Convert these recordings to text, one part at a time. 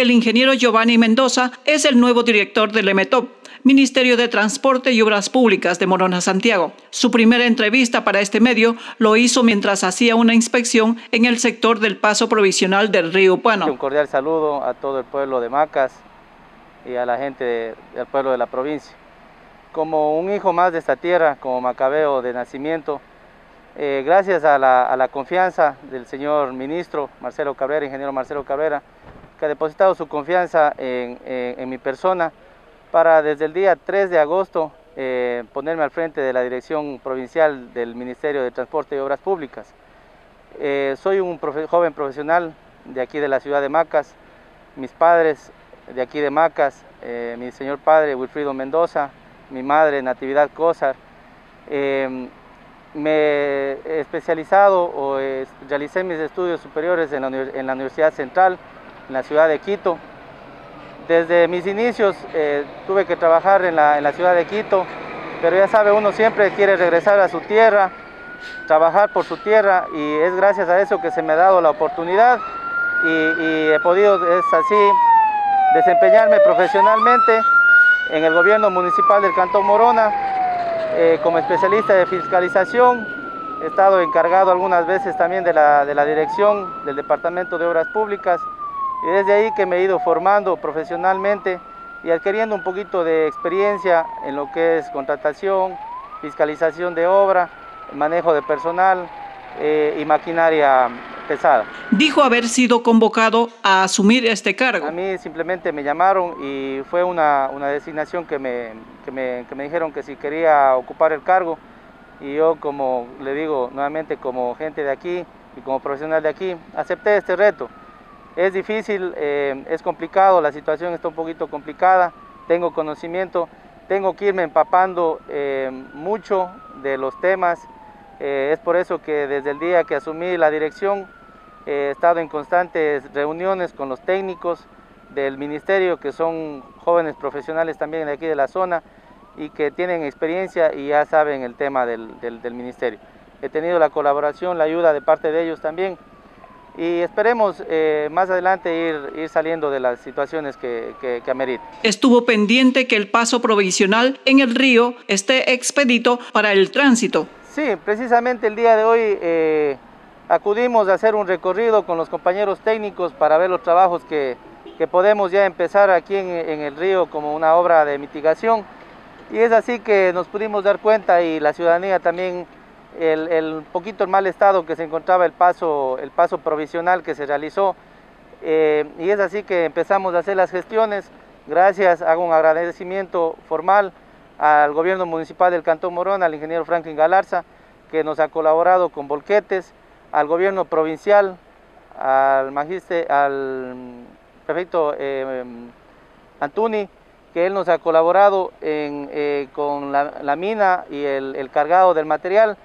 El ingeniero Geovanny Mendoza es el nuevo director del MTOP, Ministerio de Transporte y Obras Públicas de Morona Santiago. Su primera entrevista para este medio lo hizo mientras hacía una inspección en el sector del paso provisional del río Upano. Un cordial saludo a todo el pueblo de Macas y a la gente del pueblo de la provincia. Como un hijo más de esta tierra, como macabeo de nacimiento, gracias a la confianza del señor ministro Marcelo Cabrera, ingeniero Marcelo Cabrera, que ha depositado su confianza en mi persona para desde el día 3 de agosto ponerme al frente de la dirección provincial del Ministerio de Transporte y Obras Públicas. Soy un joven profesional de aquí de la ciudad de Macas, mis padres de aquí de Macas, mi señor padre Wilfrido Mendoza, mi madre Natividad Cózar. Me he especializado o realicé mis estudios superiores en la Universidad Central, en la ciudad de Quito. Desde mis inicios tuve que trabajar en la ciudad de Quito, pero ya sabe, uno siempre quiere regresar a su tierra, trabajar por su tierra, y es gracias a eso que se me ha dado la oportunidad y he podido, es así, desempeñarme profesionalmente en el gobierno municipal del Cantón Morona como especialista de fiscalización. He estado encargado algunas veces también de la dirección del Departamento de Obras Públicas. Y desde ahí que me he ido formando profesionalmente y adquiriendo un poquito de experiencia en lo que es contratación, fiscalización de obra, manejo de personal y maquinaria pesada. Dijo haber sido convocado a asumir este cargo. A mí simplemente me llamaron y fue una designación que me dijeron que si quería ocupar el cargo. Y yo, como le digo nuevamente, como gente de aquí y como profesional de aquí, acepté este reto. Es difícil, es complicado, la situación está un poquito complicada, tengo conocimiento, tengo que irme empapando mucho de los temas, es por eso que desde el día que asumí la dirección he estado en constantes reuniones con los técnicos del ministerio, que son jóvenes profesionales también de aquí de la zona y que tienen experiencia y ya saben el tema del ministerio. He tenido la colaboración, la ayuda de parte de ellos también. Y esperemos más adelante ir saliendo de las situaciones que amerita. Estuvo pendiente que el paso provisional en el río esté expedito para el tránsito. Sí, precisamente el día de hoy acudimos a hacer un recorrido con los compañeros técnicos para ver los trabajos que podemos ya empezar aquí en el río como una obra de mitigación. Y es así que nos pudimos dar cuenta y la ciudadanía también. El poquito mal estado que se encontraba el paso provisional que se realizó y es así que empezamos a hacer las gestiones. Gracias, hago un agradecimiento formal al gobierno municipal del Cantón Morona, al ingeniero Franklin Galarza, que nos ha colaborado con volquetes, al gobierno provincial, al prefecto Antuni, que él nos ha colaborado con la mina y el cargado del material.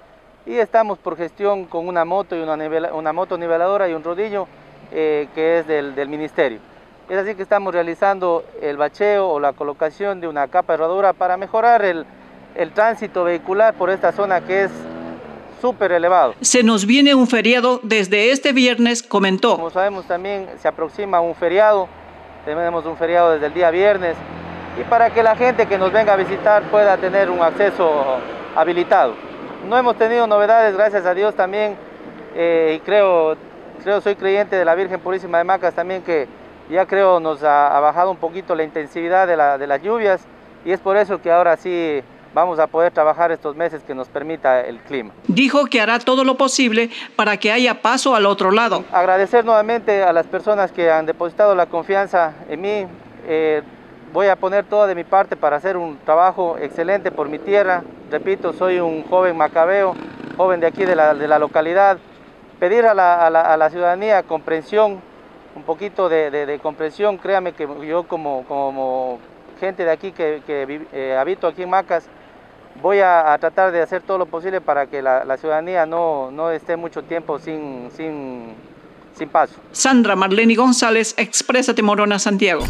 Y estamos por gestión con una moto, una moto niveladora y un rodillo que es del ministerio. Es así que estamos realizando el bacheo o la colocación de una capa de rodadura para mejorar el tránsito vehicular por esta zona que es súper elevado. Se nos viene un feriado desde este viernes, comentó. Como sabemos también se aproxima un feriado, tenemos un feriado desde el día viernes y para que la gente que nos venga a visitar pueda tener un acceso habilitado. No hemos tenido novedades, gracias a Dios también, y creo soy creyente de la Virgen Purísima de Macas también, que ya creo nos ha bajado un poquito la intensidad de las lluvias, y es por eso que ahora sí vamos a poder trabajar estos meses que nos permita el clima. Dijo que hará todo lo posible para que haya paso al otro lado. Agradecer nuevamente a las personas que han depositado la confianza en mí, voy a poner todo de mi parte para hacer un trabajo excelente por mi tierra. Repito, soy un joven macabeo, joven de aquí de la localidad. Pedir a la ciudadanía comprensión, un poquito de comprensión. Créame que yo como gente de aquí que habito aquí en Macas, voy a tratar de hacer todo lo posible para que la ciudadanía no esté mucho tiempo sin paso. Sandra Marlene González, Exprésate Morona Santiago.